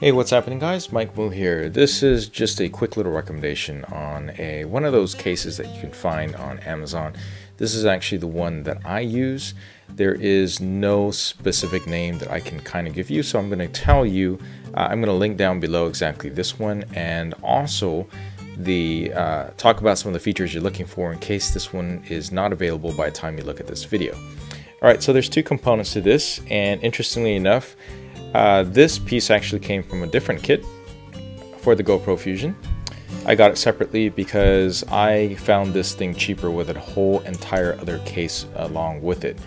Hey, what's happening guys? Mike Mu here. This is just a quick little recommendation on one of those cases that you can find on Amazon. This is actually the one that I use. There is no specific name that I can kind of give you, so I'm going to tell you, I'm going to link down below exactly this one, and also the talk about some of the features you're looking for in case this one is not available by the time you look at this video. Alright, so there's two components to this, and interestingly enough, this piece actually came from a different kit for the GoPro Fusion. I got it separately because I found this thing cheaper with a whole entire other case along with it.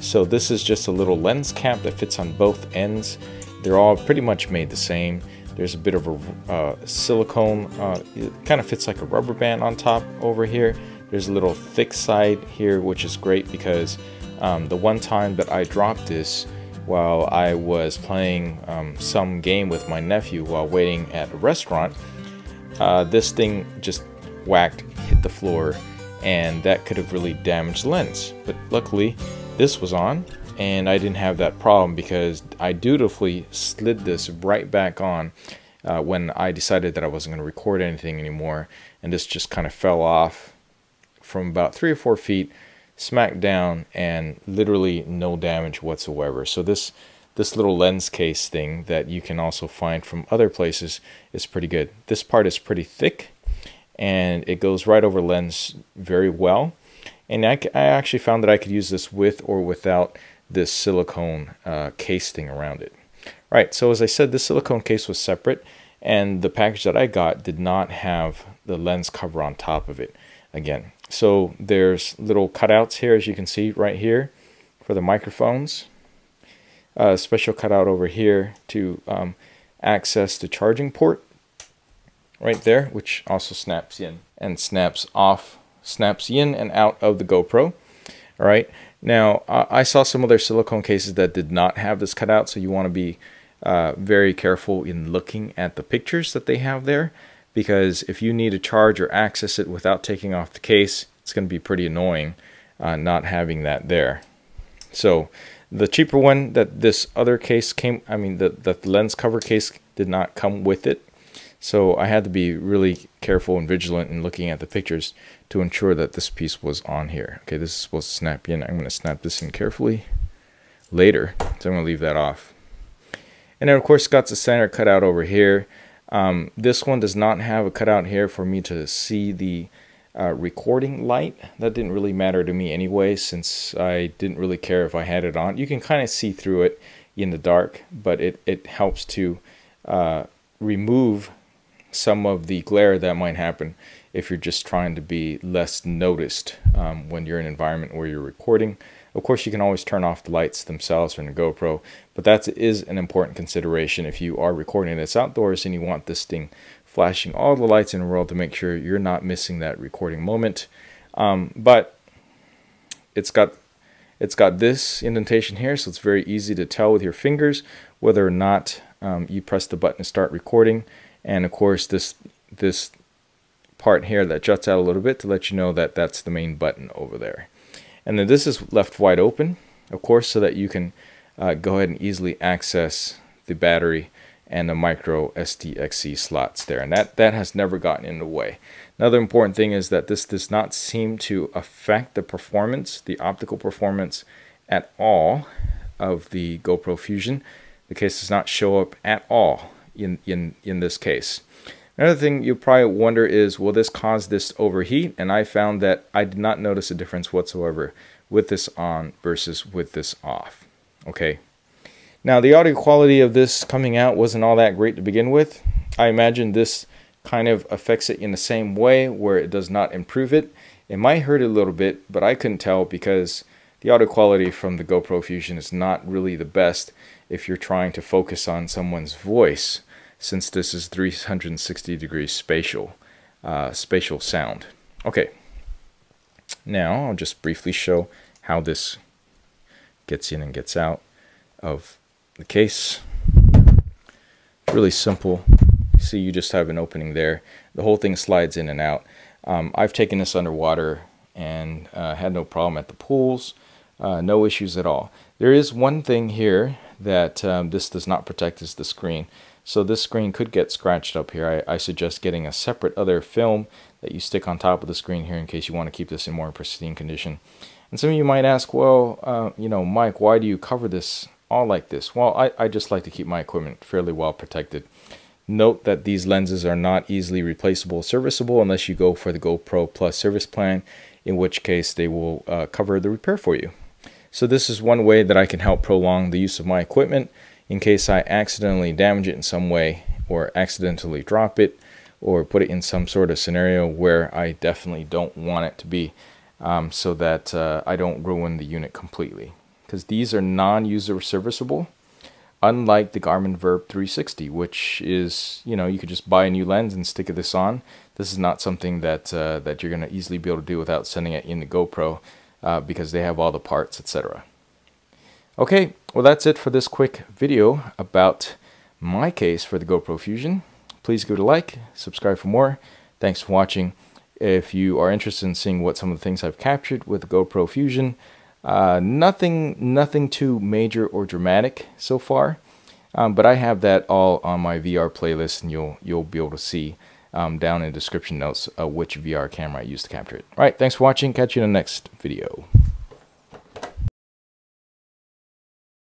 So this is just a little lens cap that fits on both ends. They're all pretty much made the same. There's a bit of a silicone, it kind of fits like a rubber band on top over here. There's a little thick side here, which is great because the one time that I dropped this while I was playing some game with my nephew while waiting at a restaurant, this thing just whacked, hit the floor, and that could have really damaged the lens. But luckily, this was on, and I didn't have that problem because I dutifully slid this right back on when I decided that I wasn't going to record anything anymore, and this just kind of fell off from about 3 or 4 feet, smack down, and literally no damage whatsoever. So this little lens case thing that you can also find from other places is pretty good. This part is pretty thick, and it goes right over lens very well. And I actually found that I could use this with or without this silicone case thing around it. Right. So as I said, this silicone case was separate, and the package that I got did not have the lens cover on top of it. Again. So there's little cutouts here, as you can see right here, for the microphones. A special cutout over here to access the charging port right there, which also snaps in and snaps off, snaps in and out of the GoPro. All right. Now, I saw some other silicone cases that did not have this cutout, so you want to be very careful in looking at the pictures that they have there, because if you need to charge or access it without taking off the case, it's going to be pretty annoying not having that there. So the cheaper one that this other case came, I mean the lens cover case did not come with it. So I had to be really careful and vigilant in looking at the pictures to ensure that this piece was on here. Okay, this is supposed to snap in. I'm going to snap this in carefully later, so I'm going to leave that off. And then of course got the center cutout over here. This one does not have a cutout here for me to see the recording light. That didn't really matter to me anyway, since I didn't really care if I had it on. You can kind of see through it in the dark, but it helps to remove some of the glare that might happen if you're just trying to be less noticed when you're in an environment where you're recording. Of course, you can always turn off the lights themselves in the GoPro, but that is an important consideration if you are recording this outdoors and you want this thing flashing all the lights in the world to make sure you're not missing that recording moment. But it's got this indentation here, so it's very easy to tell with your fingers whether or not you press the button to start recording. And of course, this part here that juts out a little bit to let you know that that's the main button over there. And then this is left wide open, of course, so that you can go ahead and easily access the battery and the micro SDXC slots there. And that has never gotten in the way. Another important thing is that this does not seem to affect the performance, the optical performance at all of the GoPro Fusion. The case does not show up at all in this case. Another thing you probably wonder is, will this cause this to overheat? And I found that I did not notice a difference whatsoever with this on versus with this off. Okay. Now, the audio quality of this coming out wasn't all that great to begin with. I imagine this kind of affects it in the same way, where it does not improve it. It might hurt a little bit, but I couldn't tell because the audio quality from the GoPro Fusion is not really the best if you're trying to focus on someone's voice, since this is 360 degrees spatial sound. Okay, now I'll just briefly show how this gets in and gets out of the case. It's really simple. See, you just have an opening there. The whole thing slides in and out. I've taken this underwater and had no problem at the pools, no issues at all. There is one thing here that this does not protect is the screen. So this screen could get scratched up here. I suggest getting a separate other film that you stick on top of the screen here in case you want to keep this in more pristine condition. And some of you might ask, well, you know, Mike, why do you cover this all like this? Well, I just like to keep my equipment fairly well protected. Note that these lenses are not easily replaceable or serviceable unless you go for the GoPro Plus service plan, in which case they will cover the repair for you. So this is one way that I can help prolong the use of my equipment in case I accidentally damage it in some way, or accidentally drop it, or put it in some sort of scenario where I definitely don't want it to be, so that I don't ruin the unit completely. Because these are non-user serviceable, unlike the Garmin Verve 360, which is, you know, you could just buy a new lens and stick this on. This is not something that, that you're going to easily be able to do without sending it in the GoPro, because they have all the parts, etc. Okay, well, that's it for this quick video about my case for the GoPro Fusion. Please give it a like, subscribe for more. Thanks for watching. If you are interested in seeing what some of the things I've captured with the GoPro Fusion, nothing too major or dramatic so far, but I have that all on my VR playlist, and you'll be able to see down in the description notes which VR camera I used to capture it. All right, thanks for watching. Catch you in the next video.